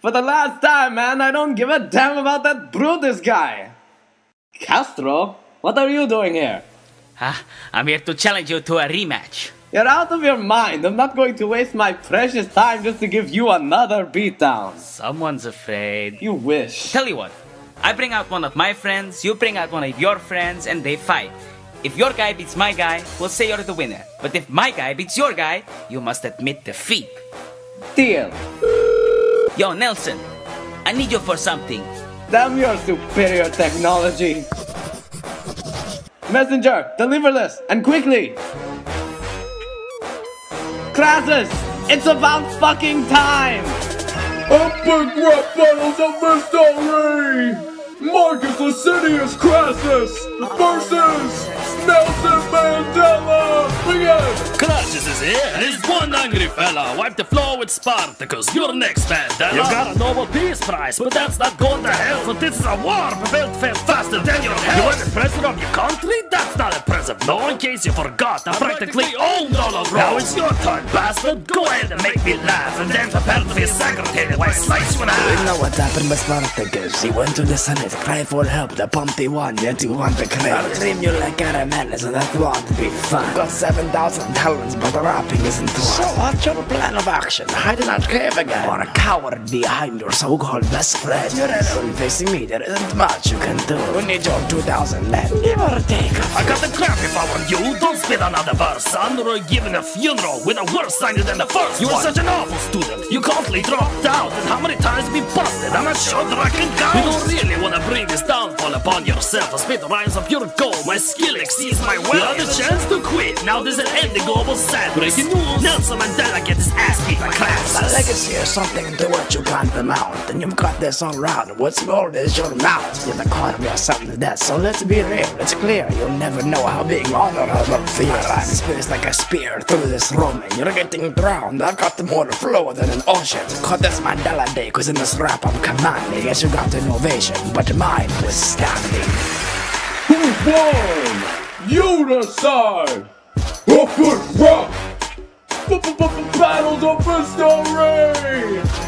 For the last time, man, I don't give a damn about that Brutus guy. Castro, what are you doing here? Huh? I'm here to challenge you to a rematch. You're out of your mind. I'm not going to waste my precious time just to give you another beatdown. Someone's afraid. You wish. Tell you what, I bring out one of my friends, you bring out one of your friends, and they fight. If your guy beats my guy, we'll say you're the winner. But if my guy beats your guy, you must admit defeat. Deal. Yo, Nelson, I need you for something. Damn your superior technology. Messenger, deliver this, and quickly. Crassus, it's about fucking time. Epic Rap Battles of History! Marcus Licinius Crassus versus Nelson Mandela! Begin! Crassus is here and he's one angry fella. Wipe the floor with Spartacus, you're next, Mandela. You got a Nobel Peace Prize, but that's not going to hell. So this is a war prevailed faster than your health. You want the president of your country? That's not impressive. No, in case you forgot, I practically owned all of Rome. Now it's your turn, bastard. Go ahead and make me laugh, and then prepare to be secretary. Why slice you in half? You know what happened with Spartacus? He went to the Senate. Cry for help, the pumpy one, yet you want the crave. I'll trim you like caramellas, and that won't be fun. Got 7,000 talents, but the rapping isn't one. So what's your plan of action? Hide in that cave again, or a coward behind your so-called best friend? You're alone facing me, there isn't much you can do. We need your 2,000 men, give or take. I got the crap if I want you. Don't spit another verse, son, or giving a funeral with a worse sign than the first. You are such an awful student, you constantly dropped out. And how many times be busted? I'm not sure that I can count. You don't really wanna bring this downfall upon yourself. I spit rhymes of pure gold, my skill exceeds my wealth. You had the chance to quit, now there's an end to global sadness. Breaking news, Nelson Mandela gets his ass beat by Crassus. My legacy is something to what you can't amount, and you've got this all round. What's gold is your mouth. You're the carve yourself to death, so let's be real, it's clear. You'll never know how big honor will feel. I'm spits like a spear through this room, and you're getting drowned. I've got more flow than an ocean. Caught this Mandela day, cause in this rap I'm commanding. Yes, you got innovation, but mine was standing. Who won? You decide! Epic Rap Battles of History!